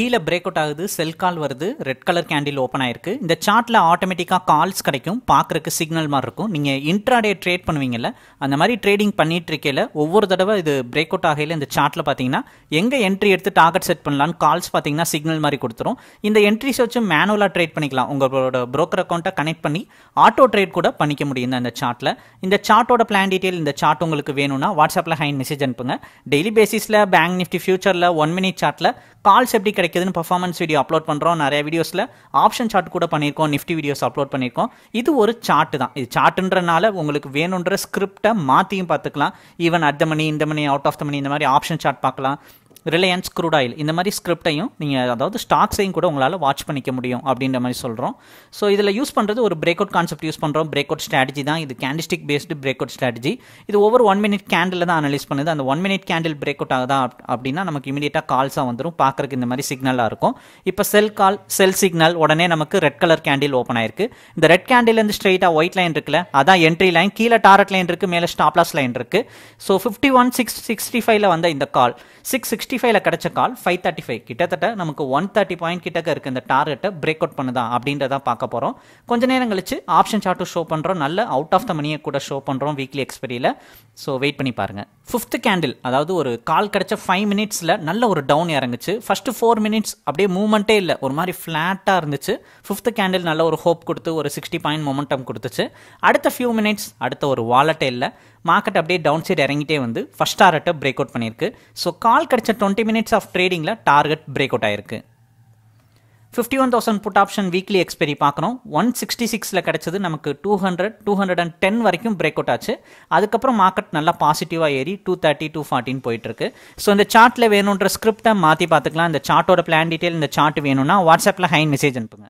கீழே break out ஆகுது, செல் கால் வருது, ரெட் கலர் கேண்டில் ஓப்பன் ஆயிருக்கு. இந்த சார்ட்டில் ஆட்டோமேட்டிக்காக கால்ஸ் கிடைக்கும், பார்க்குறக்கு சிக்னல் மாதிரி இருக்கும். நீங்கள் இன்ட்ராடே ட்ரேட் பண்ணுவீங்கல்ல, அந்த மாதிரி ட்ரேடிங் பண்ணிட்டு இருக்கையில் ஒவ்வொரு தடவை இது பிரேக் அவுட் ஆகையில் இந்த சார்ட்டில் பார்த்தீங்கன்னா எங்கே என்ட்ரி எடுத்து டார்கெட் செட் பண்ணலான்னு கால்ஸ் பார்த்தீங்கன்னா சிக்னல் மாதிரி கொடுத்துரும். இந்த என்ட்ரிஸ் வச்சு மேனுவலாக ட்ரேட் பண்ணிக்கலாம், உங்களோட ப்ரோக்கர் அக்கௌண்ட்டை கனெக்ட் பண்ணி ஆட்டோ ட்ரேட் கூட பண்ணிக்க முடியும் தான் இந்த சார்ட்டில். இந்த சார்ட்டோட பிளான் டீட்டெயில், இந்த சார்ட் உங்களுக்கு வேணும்னா வாட்ஸ்அப்பில் ஹை மெசேஜ் அனுப்புங்க. டெய்லி பேசிஸில் பேங்க் நிஃப்டி ஃபியூச்சரில் 1 மினிட் சார்ட்டில் கால்ஸ் எப்படி கிடைக்குதுன்னு பர்ஃபார்மன்ஸ் வீடியோ அப்லோட் பண்ணுறோம். நிறைய வீடியோஸில் ஆப்ஷன் சார்ட் கூட பண்ணியிருக்கோம், நிஃப்டி வீடியோஸ் அப்லோட் பண்ணியிருக்கோம். இது ஒரு சார்ட் தான், இது சார்ட்ன்றனால உங்களுக்கு வேணுன்ற ஸ்கிரிப்டை மாற்றியும் பார்த்துக்கலாம். ஈவன் அட் த மணி, இந்த மணி, அவுட் ஆஃப் த மணி, இந்த மாதிரி ஆப்ஷன் சார்ட் பார்க்கலாம். ரிலையன்ஸ், க்ரூடாயில், இந்த மாதிரி ஸ்கிரிப்டையும் நீங்கள், அதாவது ஸ்டாக்ஸையும் கூட உங்களால் வாட்ச் பண்ணிக்க முடியும் அப்படின்ற மாதிரி சொல்கிறோம். ஸோ இதில் யூஸ் பண்ணுறது ஒரு பிரேக் அவுட் கான்செப்ட் யூஸ் பண்ணுறோம். பிரேக் அவுட் ஸ்ட்ராட்டஜி தான் இது, candlestick based break out strategy. இது ஒவ்வொரு 1 மினிட் கேண்டில் தான் அனலைஸ் பண்ணுது. அந்த 1 மினிட் கேண்டில் பிரேக் அவுட் ஆகுதா அப்படின்னா நமக்கு இமீடியட்டாக கால்ஸாக வந்துடும், பார்க்குறக்கு இந்த மாதிரி சிக்னலாக இருக்கும். இப்போ செல் கால், செல் சிக்னல், உடனே நமக்கு ரெட் கலர் கேண்டில் ஓப்பன் ஆயிருக்கு. இந்த ரெட் கேண்டிலேருந்து ஸ்ட்ரெயிட்டாக ஒயிட் லைன் இருக்குல்ல, அதான் என்ட்ரி லைன். கீழே டாரட் லைன் இருக்குது, மேலே ஸ்டாப்லாஸ் லைன் இருக்குது. ஸோ 51,665ல வந்த இந்த கால், 665ல கிடைச்ச கால் 535, கிட்டத்தட்ட நமக்கு 130 பாயிண்ட் கிட்டக்க இருக்குது. இந்த டார்கெட்டை பிரேக் அவுட் பண்ணுதா அப்படின்றத பார்க்க போகிறோம். கொஞ்ச நேரம் கழிச்சு ஆப்ஷன் சார்ட்டும் ஷோ பண்ணுறோம், நல்ல அவுட் ஆஃப் த மணியை கூட ஷோ பண்ணுறோம் வீக்லி எக்ஸ்பெரியில். ஸோ வெயிட் பண்ணி பாருங்கள். 5th கேண்டில், அதாவது ஒரு கால் கிடைச்ச 5 மினிட்ஸில் நல்ல ஒரு டவுன் இறங்குச்சு. ஃபஸ்ட்டு 4 மினிட்ஸ் அப்படியே மூவ்மெண்ட்டே இல்லை, ஒரு மாதிரி ஃப்ளாட்டாக இருந்துச்சு. 5th கேண்டில் நல்ல ஒரு ஹோப் கொடுத்து ஒரு 60 பாயிண்ட் மொமெண்டம் கொடுத்துச்சு. அடுத்த ஃபியூ மினிட்ஸ், அடுத்த ஒரு வாலட்டே இல்லை, மார்க்கெட் அப்படியே டவுன் சைடு இறங்கிட்டே வந்து ஃபஸ்ட் டார்கெட்டை பிரேக் அவுட் பண்ணியிருக்கு. ஸோ கால் கிடைச்ச 20 மினிட்ஸ் ஆஃப் ட்ரேடிங்கில் டார்கெட் பிரேக் அவுட் ஆயிருக்கு. 51,000 புட் ஆப்ஷன் வீக்லி எக்ஸ்பெரி பார்க்குறோம். 166ல கிடைச்சது நமக்கு 200, 210 வரைக்கும் பிரேக் அவுட் ஆச்சு. அதுக்கப்புறம் மார்க்கெட் நல்லா பாசிட்டிவாக ஏறி 230, 240 போயிட்டுருக்கு. ஸோ இந்த சார்ட்டில் வேணுன்ற ஸ்கிரிப்டை மாற்றி பார்த்துக்கலாம். இந்த சார்ட்டோட பிளான் டீட்டெயில், இந்த சார்ட் வேணும்னா வாட்ஸ்அப்பில் ஹை மெசேஜ் அனுப்புங்க.